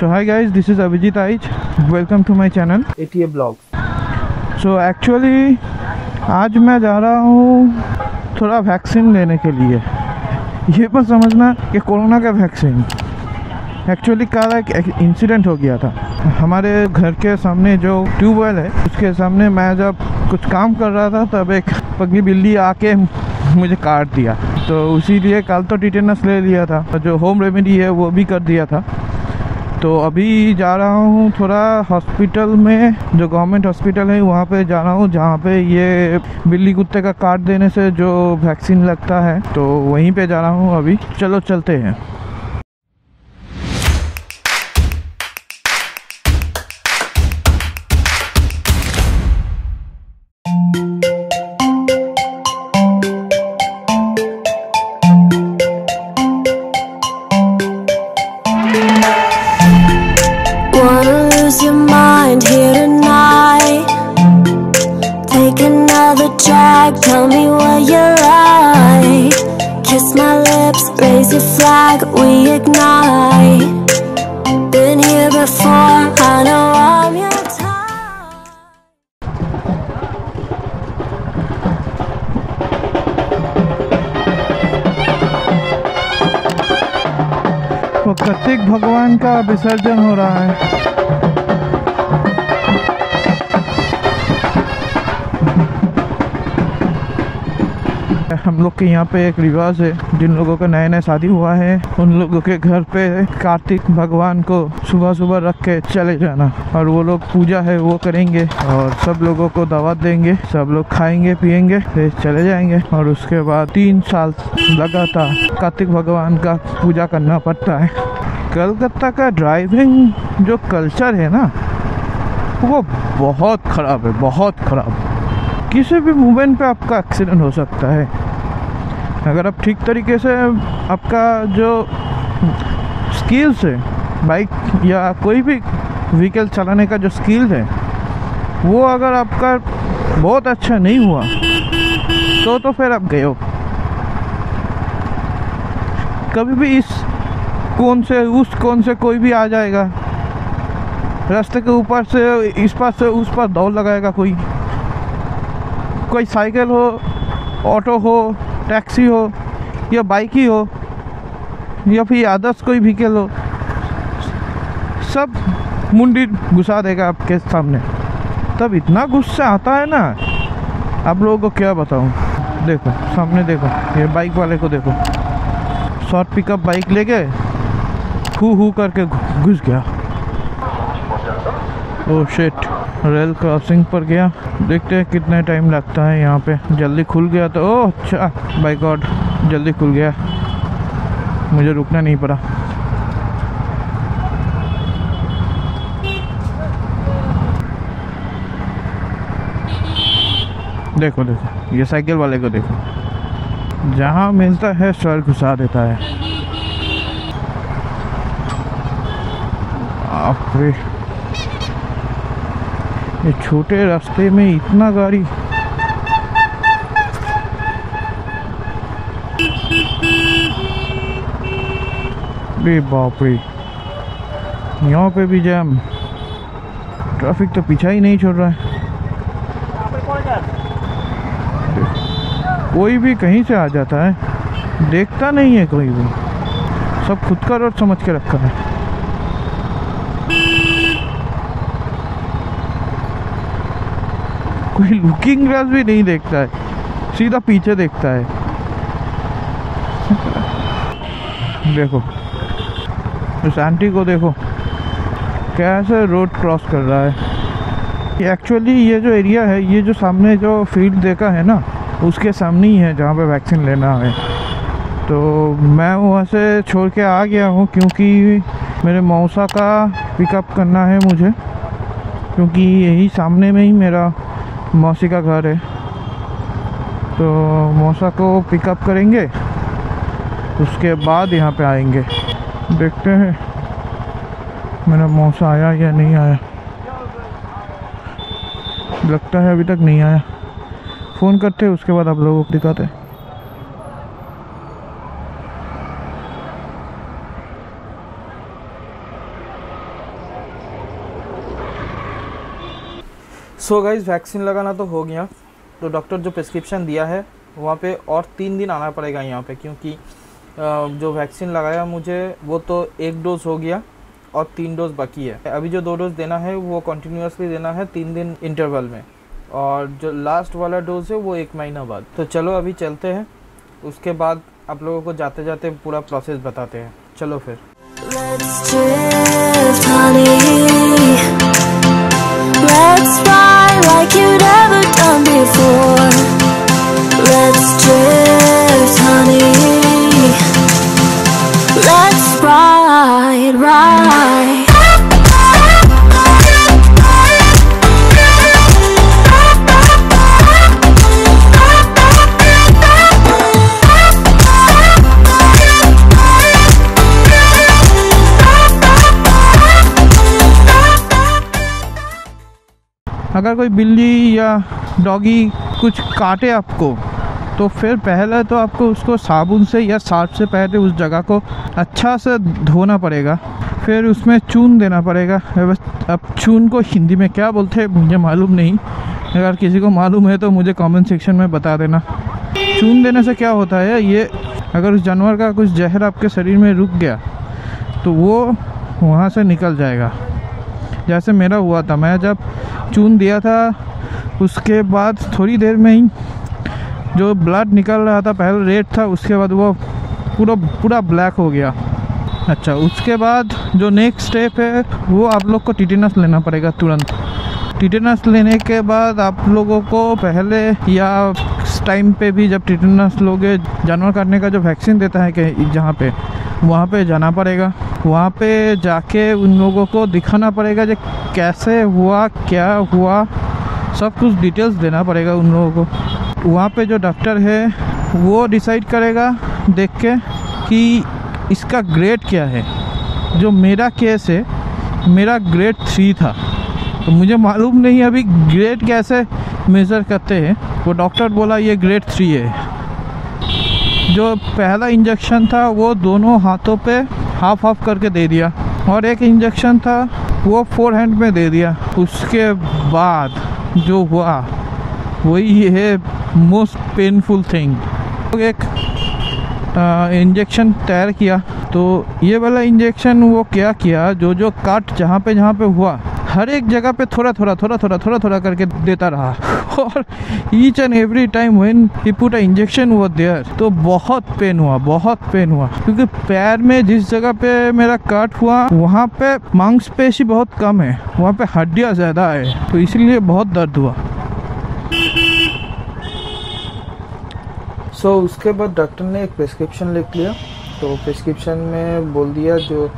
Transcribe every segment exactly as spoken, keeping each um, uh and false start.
So hi guys, this is Abhijit Aij. Welcome to my channel A T A Vlogs. So actually आज मैं जा रहा हूँ थोड़ा वैक्सीन लेने के लिए. ये बस समझना कि कोरोना का वैक्सीन एक्चुअली कल एक, एक इंसिडेंट हो गया था हमारे घर के सामने जो ट्यूबवेल है उसके सामने. मैं जब कुछ काम कर रहा था तब एक पगली बिल्ली आके मुझे काट दिया. तो उसी लिए कल तो टिटेनस ले लिया था, जो होम रेमेडी है वो भी कर दिया था. तो अभी जा रहा हूँ थोड़ा हॉस्पिटल में, जो गवर्नमेंट हॉस्पिटल है वहाँ पे जा रहा हूँ, जहाँ पे ये बिल्ली कुत्ते का काट देने से जो वैक्सीन लगता है, तो वहीं पे जा रहा हूँ अभी. चलो चलते हैं. Tell me what you like. Kiss my lips, raise your flag, we ignite. Been here before, I know I'm your type. तो कार्तिक भगवान का विसर्जन हो रहा है. हम लोग के यहाँ पे एक रिवाज है, जिन लोगों का नए नए शादी हुआ है उन लोगों के घर पे कार्तिक भगवान को सुबह सुबह रख के चले जाना, और वो लोग पूजा है वो करेंगे और सब लोगों को दावत देंगे, सब लोग खाएंगे पिएंगे फिर चले जाएंगे. और उसके बाद तीन साल लगातार कार्तिक भगवान का पूजा करना पड़ता है. कलकत्ता का ड्राइविंग जो कल्चर है ना वो बहुत खराब है, बहुत खराब. किसी भी मूवमेंट पे आपका एक्सीडेंट हो सकता है. अगर आप ठीक तरीके से आपका जो स्किल्स है बाइक या कोई भी व्हीकल चलाने का जो स्किल है वो अगर आपका बहुत अच्छा नहीं हुआ तो तो फिर आप गए हो. कभी भी इस कोन से उस कोन से कोई भी आ जाएगा, रास्ते के ऊपर से इस पास से उस पास दौड़ लगाएगा कोई, कोई साइकिल हो, ऑटो हो, टैक्सी हो या बाइक ही हो या फिर अदर्स कोई व्हीकल हो, सब मुंडी घुसा देगा आपके सामने. तब इतना गुस्सा आता है ना, आप लोगों को क्या बताऊं. देखो सामने, देखो ये बाइक वाले को देखो, शॉर्ट पिकअप बाइक लेके हू हू करके घुस गया. ओह शिट, रेल क्रॉसिंग पर गया. देखते हैं कितना टाइम लगता है यहाँ पे. जल्दी खुल गया तो ओ अच्छा, बाय गॉड जल्दी खुल गया, मुझे रुकना नहीं पड़ा. देखो देखो ये साइकिल वाले को देखो, जहाँ मिलता है शॉर्ट घुसा देता है. आप ये छोटे रास्ते में इतना गाड़ी. अरे बाप रे, यहाँ पे भी जाम, ट्रैफिक तो पीछा ही नहीं छोड़ रहा है. कोई भी कहीं से आ जाता है, देखता नहीं है कोई भी, सब खुद का रोड समझ के रखा है. कोई लुकिंग ग्लास भी नहीं देखता है, सीधा पीछे देखता है. देखो उस आंटी को देखो कैसे रोड क्रॉस कर रहा है. एक्चुअली ये जो एरिया है, ये जो सामने जो फील्ड देखा है ना उसके सामने ही है जहाँ पे वैक्सीन लेना है. तो मैं वहाँ से छोड़ के आ गया हूँ क्योंकि मेरे मौसा का पिकअप करना है मुझे, क्योंकि यही सामने में ही मेरा मौसी का घर है. तो मौसा को पिकअप करेंगे, उसके बाद यहाँ पे आएंगे. देखते हैं मेरा मौसा आया या नहीं आया. लगता है अभी तक नहीं आया. फ़ोन करते हैं उसके बाद आप लोगों को दिखाते हैं. सो गाइज़ वैक्सीन लगाना तो हो गया, तो डॉक्टर जो प्रिस्क्रिप्शन दिया है वहाँ पे और तीन दिन आना पड़ेगा यहाँ पे, क्योंकि जो वैक्सीन लगाया मुझे वो तो एक डोज़ हो गया और तीन डोज बाकी है। अभी जो दो डोज देना है वो कंटिन्यूसली देना है तीन दिन इंटरवल में, और जो लास्ट वाला डोज है वो एक महीना बाद। तो चलो अभी चलते हैं, उसके बाद आप लोगों को जाते जाते पूरा प्रोसेस बताते हैं। चलो फिर। अगर कोई बिल्ली या डॉगी कुछ काटे आपको, तो फिर पहले तो आपको उसको साबुन से या सर्फ से पहले उस जगह को अच्छा से धोना पड़ेगा, फिर उसमें चून देना पड़ेगा। अब चून को हिंदी में क्या बोलते हैं मुझे मालूम नहीं, अगर किसी को मालूम है तो मुझे कमेंट सेक्शन में बता देना। चून देने से क्या होता है, ये अगर उस जानवर का कुछ जहर आपके शरीर में रुक गया तो वो वहाँ से निकल जाएगा। जैसे मेरा हुआ था, मैं जब चून दिया था उसके बाद थोड़ी देर में ही जो ब्लड निकल रहा था, पहले रेड था, उसके बाद वो पूरा पूरा ब्लैक हो गया। अच्छा, उसके बाद जो नेक्स्ट स्टेप है वो आप लोग को टिटेनस लेना पड़ेगा तुरंत। टिटेनस लेने के बाद आप लोगों को पहले या इस टाइम पे भी जब टिटेनस लोगे, जानवर काटने का जो वैक्सीन देता है कि जहाँ पे, वहाँ पे जाना पड़ेगा। वहाँ पे जाके उन लोगों को दिखाना पड़ेगा जो कैसे हुआ, क्या हुआ, सब कुछ डिटेल्स देना पड़ेगा उन लोगों को। वहाँ पे जो डॉक्टर है वो डिसाइड करेगा देख के कि इसका ग्रेड क्या है। जो मेरा केस है, मेरा ग्रेड थ्री था, तो मुझे मालूम नहीं अभी ग्रेड कैसे मेज़र करते हैं। वो डॉक्टर बोला ये ग्रेड थ्री है। जो पहला इंजेक्शन था वो दोनों हाथों पे हाफ हाफ करके दे दिया, और एक इंजेक्शन था वो फोर हैंड में दे दिया। उसके बाद जो हुआ वही है मोस्ट पेनफुल थिंग। एक इंजेक्शन तैयार किया, तो ये वाला इंजेक्शन वो क्या किया, जो जो काट जहाँ पे जहाँ पे हुआ हर एक जगह पे थोड़ा थोड़ा थोड़ा थोड़ा थोड़ा थोड़ा करके देता रहा, और each and every time when he put a injection वो देयर, तो बहुत पेन हुआ, बहुत पेन हुआ, क्योंकि पैर में जिस जगह पे मेरा कट हुआ वहाँ पे मांसपेशी बहुत कम है, वहाँ पे हड्डियाँ ज़्यादा है, तो इसलिए बहुत दर्द हुआ। सो so, उसके बाद डॉक्टर ने एक प्रिस्क्रिप्शन लिख लिया, तो प्रिस्क्रिप्शन में बोल दिया जो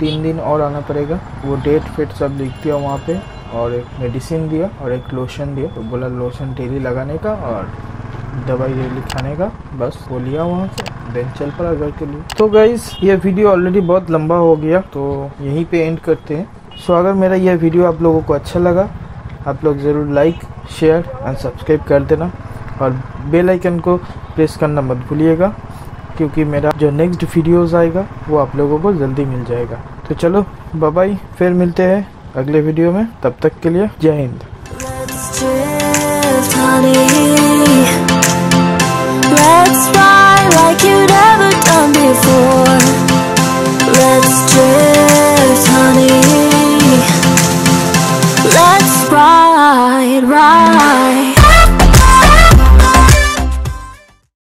तीन दिन और आना पड़ेगा, वो डेट फिट सब लिख दिया वहाँ पे, और एक मेडिसिन दिया और एक लोशन दिया। तो बोला लोशन डेली लगाने का और दवाई डेली खाने का, बस वो लिया वहाँ से, देन चल पड़ा घर के लिए। तो गाइज़ ये वीडियो ऑलरेडी बहुत लंबा हो गया, तो यहीं पे एंड करते हैं। सो अगर मेरा यह वीडियो आप लोगों को अच्छा लगा, आप लोग ज़रूर लाइक, शेयर एंड सब्सक्राइब कर देना, और बेल आइकन को प्रेस करना मत भूलिएगा, क्योंकि मेरा जो नेक्स्ट वीडियोज़ आएगा वो आप लोगों को जल्दी मिल जाएगा। तो चलो बाय बाय, फिर मिलते हैं अगले वीडियो में, तब तक के लिए जय हिंद।